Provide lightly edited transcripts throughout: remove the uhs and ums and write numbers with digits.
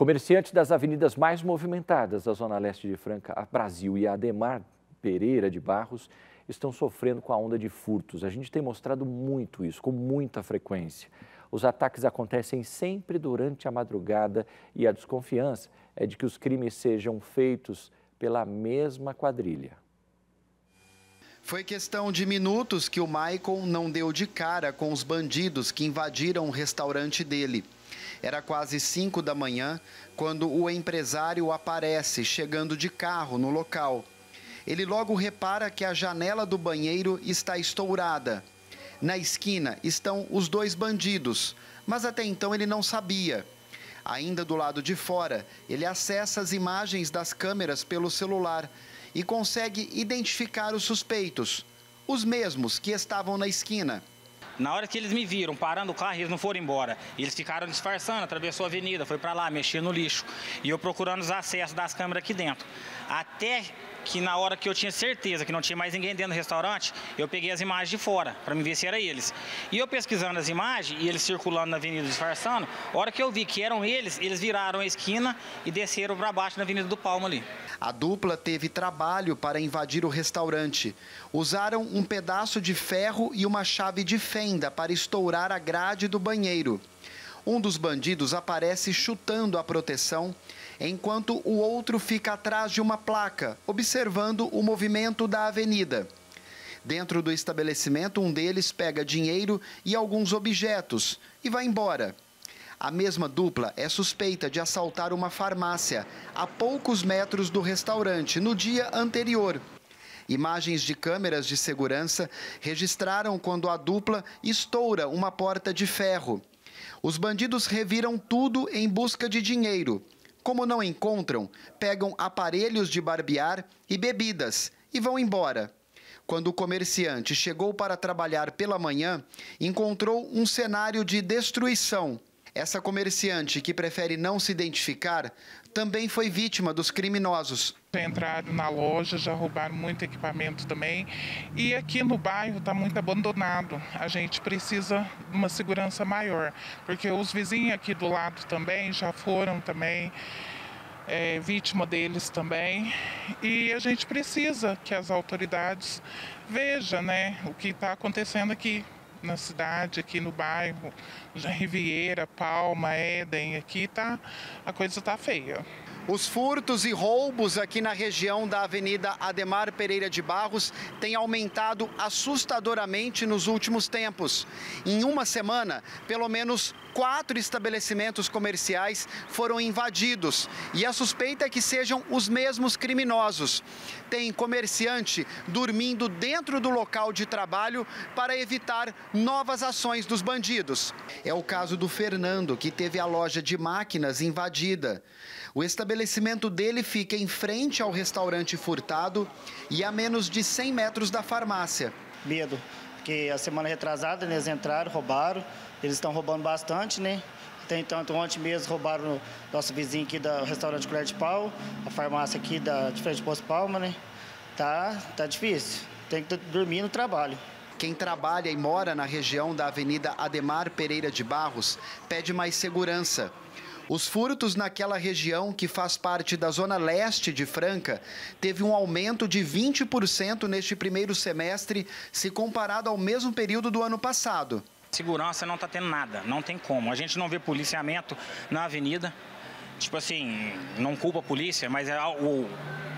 Comerciantes das avenidas mais movimentadas da Zona Leste de Franca, a Brasil e a Adhemar Pereira de Barros, estão sofrendo com a onda de furtos. A gente tem mostrado muito isso, com muita frequência. Os ataques acontecem sempre durante a madrugada e a desconfiança é de que os crimes sejam feitos pela mesma quadrilha. Foi questão de minutos que o Maicon não deu de cara com os bandidos que invadiram o restaurante dele. Era quase 5 da manhã quando o empresário aparece, chegando de carro no local. Ele logo repara que a janela do banheiro está estourada. Na esquina estão os 2 bandidos, mas até então ele não sabia. Ainda do lado de fora, ele acessa as imagens das câmeras pelo celular e consegue identificar os suspeitos, os mesmos que estavam na esquina. Na hora que eles me viram parando o carro, eles não foram embora. Eles ficaram disfarçando, atravessou a avenida, foi para lá, mexia no lixo. E eu procurando os acessos das câmeras aqui dentro. Até que na hora que eu tinha certeza que não tinha mais ninguém dentro do restaurante, eu peguei as imagens de fora, para me ver se era eles. E eu pesquisando as imagens, e eles circulando na avenida disfarçando, a hora que eu vi que eram eles, eles viraram a esquina e desceram para baixo na Avenida do Palma ali. A dupla teve trabalho para invadir o restaurante. Usaram um pedaço de ferro e uma chave de fenda para estourar a grade do banheiro. Um dos bandidos aparece chutando a proteção, enquanto o outro fica atrás de uma placa, observando o movimento da avenida. Dentro do estabelecimento, um deles pega dinheiro e alguns objetos e vai embora. A mesma dupla é suspeita de assaltar uma farmácia a poucos metros do restaurante no dia anterior. Imagens de câmeras de segurança registraram quando a dupla estoura uma porta de ferro. Os bandidos reviram tudo em busca de dinheiro. Como não encontram, pegam aparelhos de barbear e bebidas e vão embora. Quando o comerciante chegou para trabalhar pela manhã, encontrou um cenário de destruição. Essa comerciante, que prefere não se identificar, também foi vítima dos criminosos. Entraram na loja, já roubaram muito equipamento também. E aqui no bairro está muito abandonado. A gente precisa de uma segurança maior, porque os vizinhos aqui do lado também já foram também vítima deles também. E a gente precisa que as autoridades vejam, né, o que está acontecendo aqui na cidade, aqui no bairro, Riviera, Palma, Éden, aqui a coisa está feia. Os furtos e roubos aqui na região da Avenida Adhemar Pereira de Barros têm aumentado assustadoramente nos últimos tempos. Em uma semana, pelo menos 4 estabelecimentos comerciais foram invadidos e a suspeita é que sejam os mesmos criminosos. Tem comerciante dormindo dentro do local de trabalho para evitar novas ações dos bandidos. É o caso do Fernando, que teve a loja de máquinas invadida. O estabelecimento dele fica em frente ao restaurante Furtado e a menos de 100 metros da farmácia. Medo, porque a semana retrasada, né, eles entraram, roubaram, eles estão roubando bastante, né? Tem tanto, ontem mesmo roubaram o nosso vizinho aqui do restaurante Colher de Pau, a farmácia aqui de frente do Posto Palma, né? Tá difícil, tem que dormir no trabalho. Quem trabalha e mora na região da Avenida Adhemar Pereira de Barros pede mais segurança. Os furtos naquela região, que faz parte da Zona Leste de Franca, teve um aumento de 20% neste primeiro semestre, se comparado ao mesmo período do ano passado. Segurança não está tendo nada, não tem como. A gente não vê policiamento na avenida. Tipo assim, não culpa a polícia, mas é o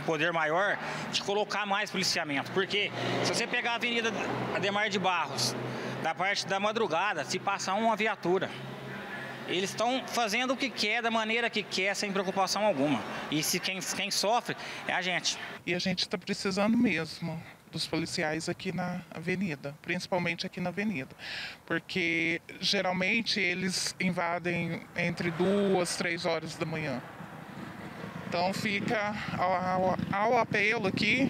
poder maior de colocar mais policiamento. Porque se você pegar a Avenida Adhemar de Barros, da parte da madrugada, se passa uma viatura. Eles estão fazendo o que quer, da maneira que quer, sem preocupação alguma. E se quem sofre é a gente. E a gente está precisando mesmo dos policiais aqui na avenida, principalmente aqui na avenida. Porque geralmente eles invadem entre 2, 3 horas da manhã. Então fica ao apelo aqui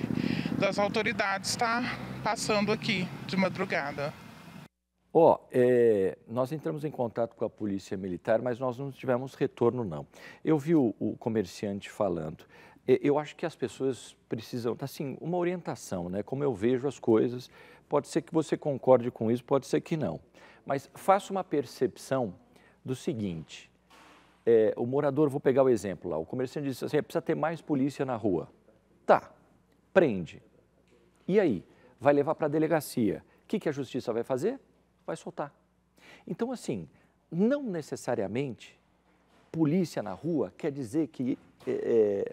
das autoridades estar passando aqui de madrugada. Nós entramos em contato com a polícia militar, mas nós não tivemos retorno, não. Eu vi o comerciante falando. Eu acho que as pessoas precisam, assim, uma orientação, né? Como eu vejo as coisas, pode ser que você concorde com isso, pode ser que não. Mas faça uma percepção do seguinte: o morador, vou pegar o exemplo lá, o comerciante disse assim, precisa ter mais polícia na rua. Tá, prende. E aí? Vai levar para a delegacia. O que, que a justiça vai fazer? Vai soltar. Então, assim, não necessariamente polícia na rua quer dizer que,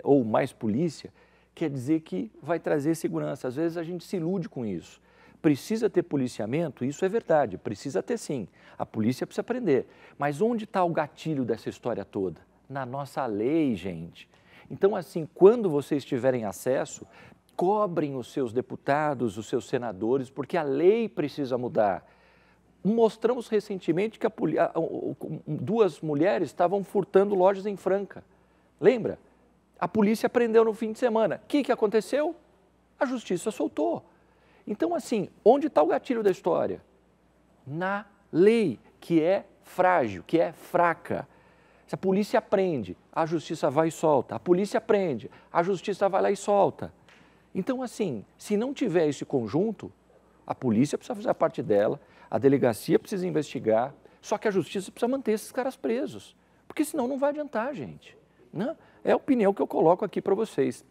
ou mais polícia, quer dizer que vai trazer segurança. Às vezes a gente se ilude com isso. Precisa ter policiamento, isso é verdade, precisa ter sim. A polícia precisa prender. Mas onde está o gatilho dessa história toda? Na nossa lei, gente. Então, assim, quando vocês tiverem acesso, cobrem os seus deputados, os seus senadores, porque a lei precisa mudar. Mostramos recentemente que duas mulheres estavam furtando lojas em Franca. Lembra? A polícia prendeu no fim de semana. O que aconteceu? A justiça soltou. Então, assim, onde está o gatilho da história? Na lei, que é frágil, que é fraca. Se a polícia prende, a justiça vai e solta. A polícia prende, a justiça vai lá e solta. Então, assim, se não tiver esse conjunto, a polícia precisa fazer a parte dela, a delegacia precisa investigar, só que a justiça precisa manter esses caras presos, porque senão não vai adiantar, gente, né? É a opinião que eu coloco aqui para vocês.